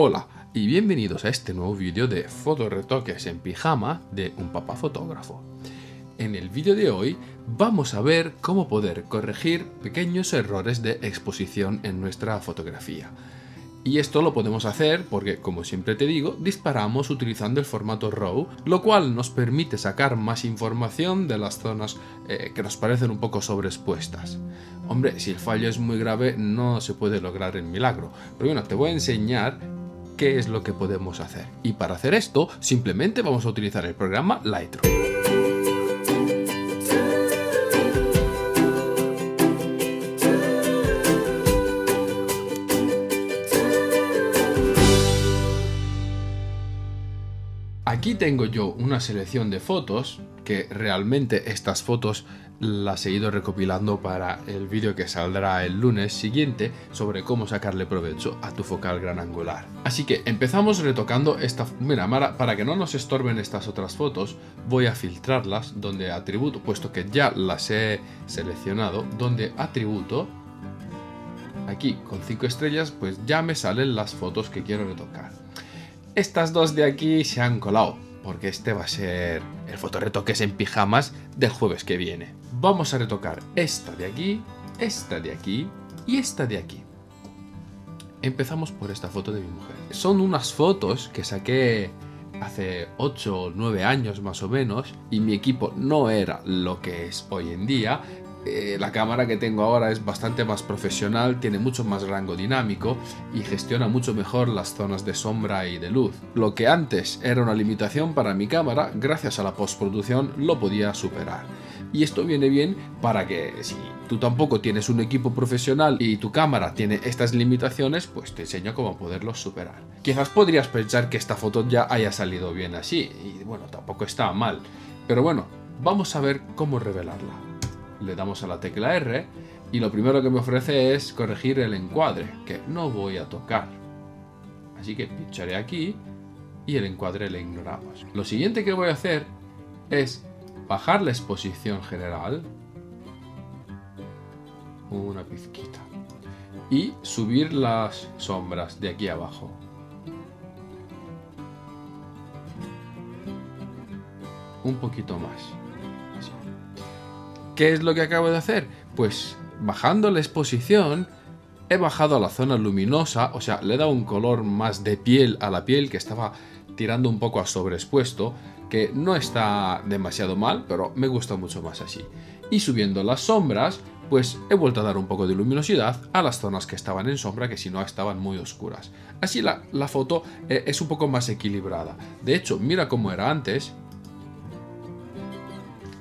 Hola y bienvenidos a este nuevo vídeo de Fotoretoques en pijama de Un Papá Fotógrafo. En el vídeo de hoy vamos a ver cómo poder corregir pequeños errores de exposición en nuestra fotografía. Y esto lo podemos hacer porque, como siempre te digo, disparamos utilizando el formato RAW, lo cual nos permite sacar más información de las zonas que nos parecen un poco sobreexpuestas. Hombre, si el fallo es muy grave no se puede lograr el milagro, pero bueno, te voy a enseñar qué es lo que podemos hacer. Y para hacer esto simplemente vamos a utilizar el programa Lightroom. Aquí tengo yo una selección de fotos, que realmente estas fotos las he ido recopilando para el vídeo que saldrá el lunes siguiente sobre cómo sacarle provecho a tu focal gran angular. Así que empezamos retocando esta... Mira, para que no nos estorben estas otras fotos, voy a filtrarlas donde atributo, puesto que ya las he seleccionado, donde atributo, aquí con 5 estrellas, pues ya me salen las fotos que quiero retocar. Estas dos de aquí se han colado, porque este va a ser el fotorretoques en pijamas del jueves que viene. Vamos a retocar esta de aquí y esta de aquí. Empezamos por esta foto de mi mujer. Son unas fotos que saqué hace 8 o 9 años más o menos, y mi equipo no era lo que es hoy en día. La cámara que tengo ahora es bastante más profesional, tiene mucho más rango dinámico y gestiona mucho mejor las zonas de sombra y de luz. Lo que antes era una limitación para mi cámara, gracias a la postproducción lo podía superar. Y esto viene bien para que si tú tampoco tienes un equipo profesional y tu cámara tiene estas limitaciones, pues te enseño cómo poderlos superar. Quizás podrías pensar que esta foto ya haya salido bien así, y bueno, tampoco está mal. Pero bueno, vamos a ver cómo revelarla. Le damos a la tecla R y lo primero que me ofrece es corregir el encuadre, que no voy a tocar. Así que pincharé aquí y el encuadre le ignoramos. Lo siguiente que voy a hacer es bajar la exposición general una pizquita y subir las sombras de aquí abajo. Un poquito más. ¿Qué es lo que acabo de hacer? Pues bajando la exposición he bajado a la zona luminosa, o sea, le he dado un color más de piel a la piel que estaba tirando un poco a sobreexpuesto, que no está demasiado mal, pero me gusta mucho más así. Y subiendo las sombras, pues he vuelto a dar un poco de luminosidad a las zonas que estaban en sombra, que si no estaban muy oscuras. Así la foto es un poco más equilibrada. De hecho, mira cómo era antes.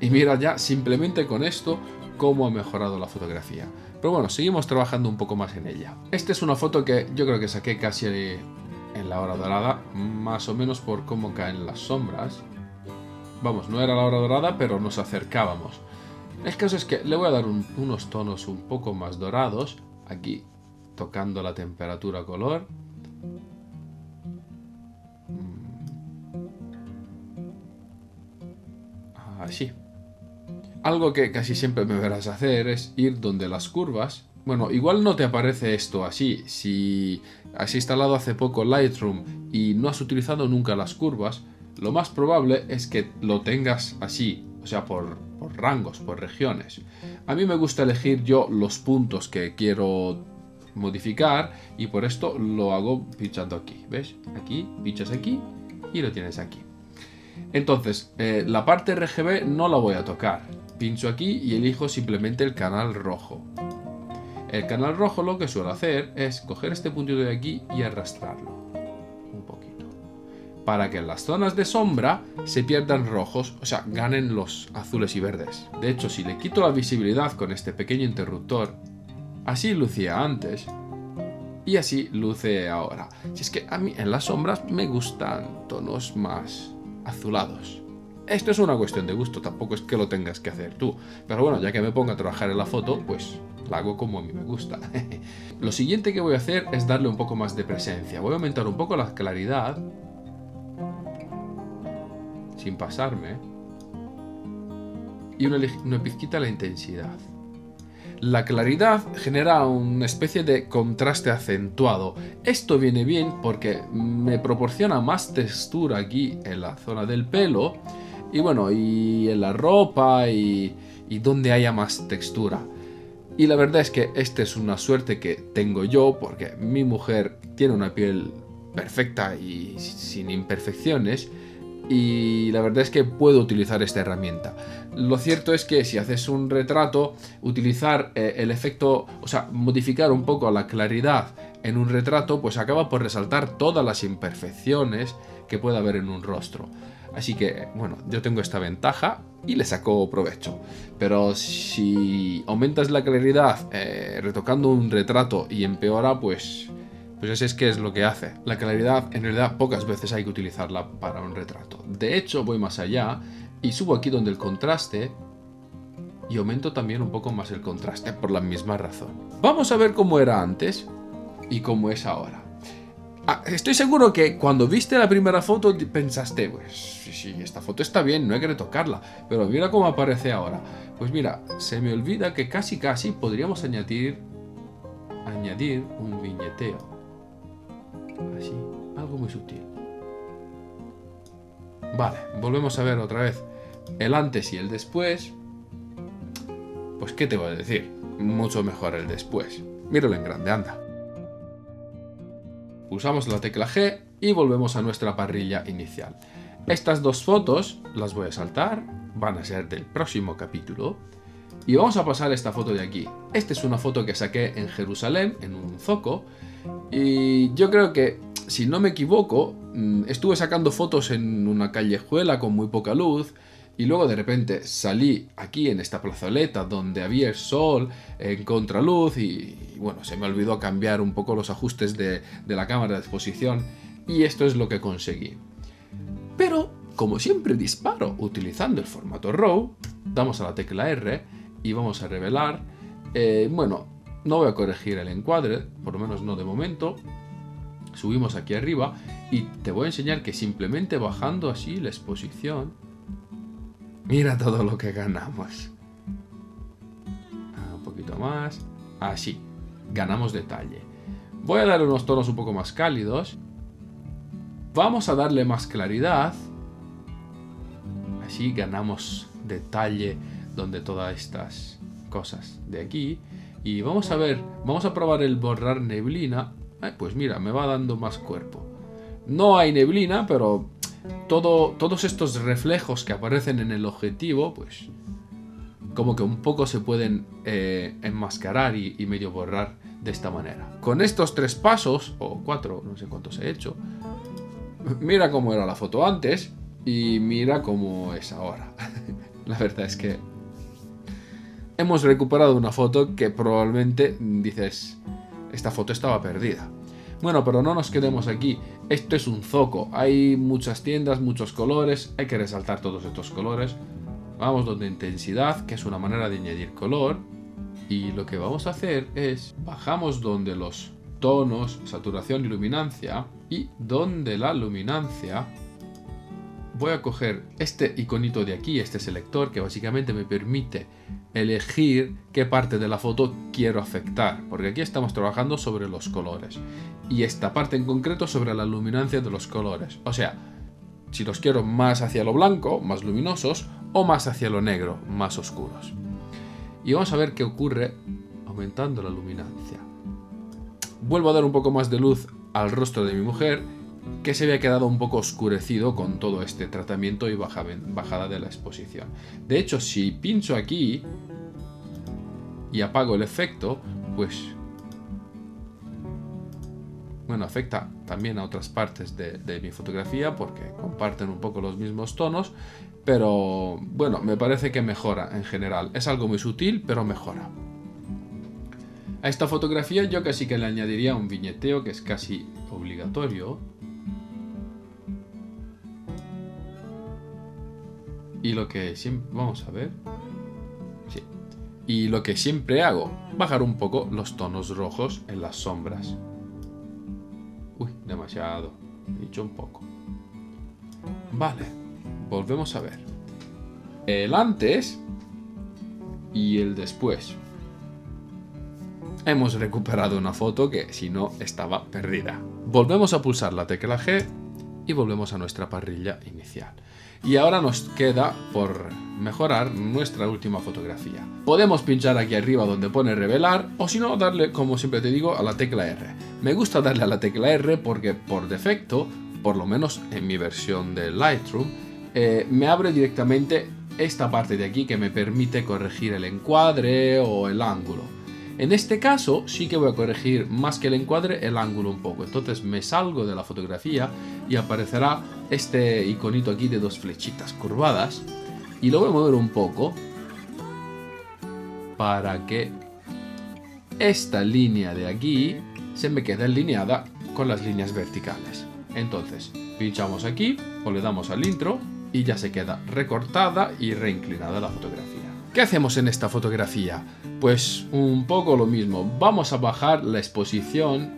Y mira ya simplemente con esto cómo ha mejorado la fotografía. Pero bueno, seguimos trabajando un poco más en ella. Esta es una foto que yo creo que saqué casi en la hora dorada, más o menos por cómo caen las sombras. Vamos, no era la hora dorada, pero nos acercábamos. El caso es que le voy a dar unos tonos un poco más dorados, aquí tocando la temperatura color. Así. Algo que casi siempre me verás hacer es ir donde las curvas... Bueno, igual no te aparece esto así. Si has instalado hace poco Lightroom y no has utilizado nunca las curvas, lo más probable es que lo tengas así, o sea, por rangos, por regiones. A mí me gusta elegir yo los puntos que quiero modificar y por esto lo hago pinchando aquí, ¿ves? Aquí, pinchas aquí y lo tienes aquí. Entonces, la parte RGB no la voy a tocar. Pincho aquí y elijo simplemente el canal rojo. El canal rojo lo que suelo hacer es coger este puntito de aquí y arrastrarlo un poquito, para que en las zonas de sombra se pierdan rojos, o sea, ganen los azules y verdes. De hecho, si le quito la visibilidad con este pequeño interruptor, así lucía antes y así luce ahora. Si es que a mí en las sombras me gustan tonos más azulados. Esto es una cuestión de gusto, tampoco es que lo tengas que hacer tú, pero bueno, ya que me pongo a trabajar en la foto, pues la hago como a mí me gusta. Lo siguiente que voy a hacer es darle un poco más de presencia. Voy a aumentar un poco la claridad sin pasarme y una pizquita la intensidad. La claridad genera una especie de contraste acentuado. Esto viene bien porque me proporciona más textura aquí en la zona del pelo y bueno, y en la ropa y donde haya más textura. Y la verdad es que esta es una suerte que tengo yo porque mi mujer tiene una piel perfecta y sin imperfecciones. Y la verdad es que puedo utilizar esta herramienta. Lo cierto es que si haces un retrato, utilizar el efecto, o sea, modificar un poco la claridad en un retrato, pues acaba por resaltar todas las imperfecciones que pueda haber en un rostro. Así que, bueno, yo tengo esta ventaja y le saco provecho. Pero si aumentas la claridad retocando un retrato y empeora, pues es que es lo que hace. La claridad, en realidad, pocas veces hay que utilizarla para un retrato. De hecho, voy más allá y subo aquí donde el contraste y aumento también un poco más el contraste por la misma razón. Vamos a ver cómo era antes y cómo es ahora. Estoy seguro que cuando viste la primera foto pensaste, pues sí, esta foto está bien, no hay que retocarla, pero mira cómo aparece ahora. Pues mira, se me olvida que casi podríamos añadir un viñeteo. Así, algo muy sutil. Vale, volvemos a ver otra vez el antes y el después. Pues qué te voy a decir, mucho mejor el después. Míralo en grande, anda. Pulsamos la tecla G y volvemos a nuestra parrilla inicial. Estas dos fotos las voy a saltar, van a ser del próximo capítulo. Y vamos a pasar esta foto de aquí. Esta es una foto que saqué en Jerusalén, en un zoco. Y yo creo que, si no me equivoco, estuve sacando fotos en una callejuela con muy poca luz y luego de repente salí aquí en esta plazoleta donde había el sol en contraluz y bueno, se me olvidó cambiar un poco los ajustes de la cámara de exposición y esto es lo que conseguí. Pero, como siempre disparo utilizando el formato RAW, damos a la tecla R y vamos a revelar, bueno, no voy a corregir el encuadre, por lo menos no de momento. Subimos aquí arriba y te voy a enseñar que simplemente bajando así la exposición, mira todo lo que ganamos. Un poquito más, así, ganamos detalle. Voy a darle unos tonos un poco más cálidos. Vamos a darle más claridad. Así ganamos detalle donde todas estas cosas de aquí. Y vamos a ver, vamos a probar el borrar neblina. Pues mira, me va dando más cuerpo. No hay neblina, pero todos estos reflejos que aparecen en el objetivo, pues como que un poco se pueden enmascarar y medio borrar de esta manera. Con estos tres pasos, o cuatro, no sé cuántos he hecho, mira cómo era la foto antes y mira cómo es ahora. La verdad es que hemos recuperado una foto que probablemente dices, esta foto estaba perdida. Bueno, pero no nos quedemos aquí. Esto es un zoco. Hay muchas tiendas, muchos colores. Hay que resaltar todos estos colores. Vamos donde intensidad, que es una manera de añadir color. Y lo que vamos a hacer es, bajamos donde los tonos, saturación y luminancia. Y donde la luminancia, voy a coger este iconito de aquí, este selector, que básicamente me permite elegir qué parte de la foto quiero afectar, porque aquí estamos trabajando sobre los colores y esta parte en concreto sobre la luminancia de los colores. O sea, si los quiero más hacia lo blanco, más luminosos, o más hacia lo negro, más oscuros. Y vamos a ver qué ocurre aumentando la luminancia. Vuelvo a dar un poco más de luz al rostro de mi mujer, que se había quedado un poco oscurecido con todo este tratamiento y bajada de la exposición. De hecho, si pincho aquí y apago el efecto, pues bueno, afecta también a otras partes de mi fotografía porque comparten un poco los mismos tonos, pero bueno, me parece que mejora en general. Es algo muy sutil, pero mejora. A esta fotografía yo casi que le añadiría un viñeteo que es casi obligatorio. Y lo que siempre, vamos a ver, sí. Y lo que siempre hago, bajar un poco los tonos rojos en las sombras. Uy, demasiado, he dicho un poco. Vale, volvemos a ver el antes y el después. hemos recuperado una foto que si no estaba perdida. Volvemos a pulsar la tecla G y volvemos a nuestra parrilla inicial. Y ahora nos queda por mejorar nuestra última fotografía. Podemos pinchar aquí arriba donde pone revelar, o si no darle, como siempre te digo, a la tecla R. Me gusta darle a la tecla R porque por defecto, por lo menos en mi versión de Lightroom, me abre directamente esta parte de aquí que me permite corregir el encuadre o el ángulo. En este caso sí que voy a corregir más que el encuadre, el ángulo un poco. Entonces me salgo de la fotografía y aparecerá este iconito aquí de dos flechitas curvadas. Y lo voy a mover un poco para que esta línea de aquí se me quede alineada con las líneas verticales. Entonces pinchamos aquí o le damos al intro y ya se queda recortada y reinclinada la fotografía. ¿Qué hacemos en esta fotografía? Pues un poco lo mismo, vamos a bajar la exposición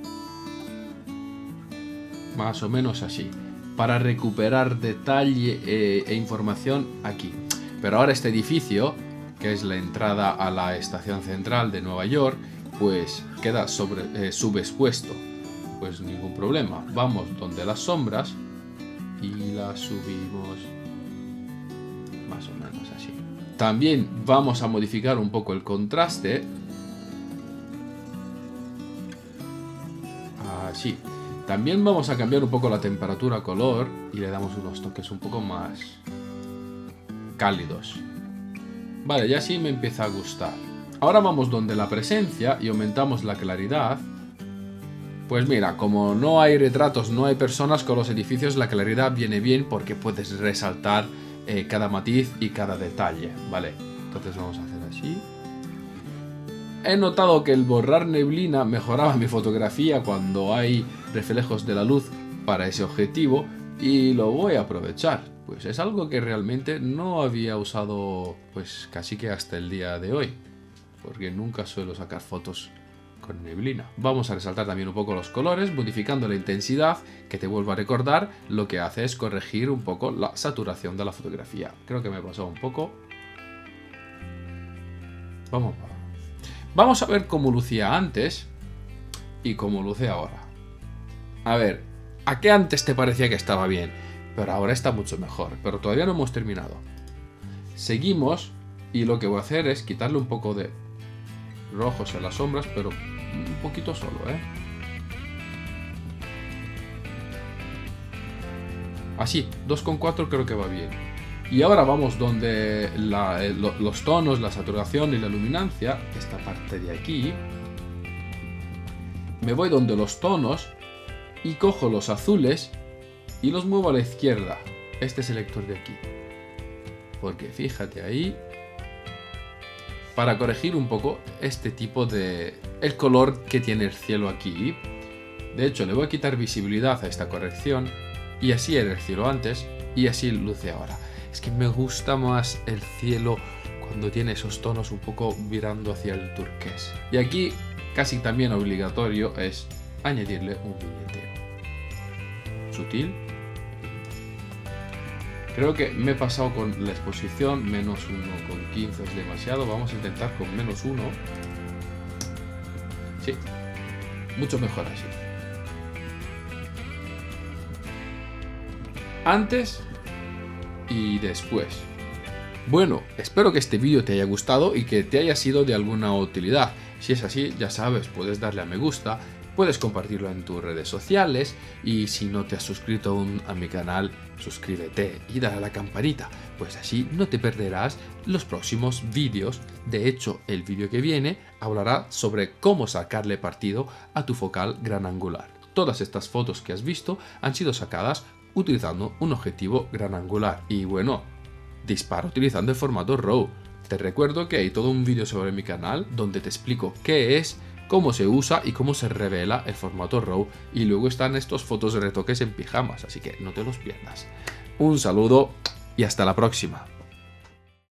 más o menos así, para recuperar detalle e información aquí. Pero ahora este edificio, que es la entrada a la estación central de Nueva York, pues queda subexpuesto, pues ningún problema. Vamos donde las sombras y las subimos más o menos así. También vamos a modificar un poco el contraste. Así. También vamos a cambiar un poco la temperatura, color, y le damos unos toques un poco más cálidos. Vale, ya sí me empieza a gustar. Ahora vamos donde la presencia y aumentamos la claridad. Pues mira, como no hay retratos, no hay personas, con los edificios la claridad viene bien porque puedes resaltar cada matiz y cada detalle, ¿vale? Entonces vamos a hacer así. He notado que el borrar neblina mejoraba mi fotografía cuando hay reflejos de la luz para ese objetivo y lo voy a aprovechar. Pues es algo que realmente no había usado pues casi que hasta el día de hoy, porque nunca suelo sacar fotos con neblina. Vamos a resaltar también un poco los colores, modificando la intensidad, que te vuelvo a recordar, lo que hace es corregir un poco la saturación de la fotografía. Creo que me he pasado un poco. Vamos a ver cómo lucía antes y cómo luce ahora. A ver, ¿a qué antes te parecía que estaba bien? Pero ahora está mucho mejor, pero todavía no hemos terminado. Seguimos y lo que voy a hacer es quitarle un poco de rojos en las sombras, pero un poquito solo, ¿eh? Así, 2,4 creo que va bien. Y ahora vamos donde los tonos, la saturación y la luminancia, esta parte de aquí. Me voy donde los tonos y cojo los azules y los muevo a la izquierda. Este selector de aquí. Porque fíjate ahí, para corregir un poco este tipo de... el color que tiene el cielo aquí. De hecho, le voy a quitar visibilidad a esta corrección. Y así era el cielo antes y así luce ahora. Es que me gusta más el cielo cuando tiene esos tonos un poco virando hacia el turquesa. Y aquí, casi también obligatorio, es añadirle un viñeteo. Sutil. Creo que me he pasado con la exposición, menos 1 con 15 es demasiado, vamos a intentar con menos 1. Sí, mucho mejor así. Antes y después. Bueno, espero que este vídeo te haya gustado y que te haya sido de alguna utilidad. Si es así, ya sabes, puedes darle a me gusta, puedes compartirlo en tus redes sociales y si no te has suscrito aún a mi canal, suscríbete y dale a la campanita, pues así no te perderás los próximos vídeos. De hecho, el vídeo que viene hablará sobre cómo sacarle partido a tu focal gran angular. Todas estas fotos que has visto han sido sacadas utilizando un objetivo gran angular y bueno, disparo utilizando el formato RAW. Te recuerdo que hay todo un vídeo sobre mi canal donde te explico qué es, cómo se usa y cómo se revela el formato RAW, y luego están estos fotos de retoques en pijamas, así que no te los pierdas. Un saludo y hasta la próxima.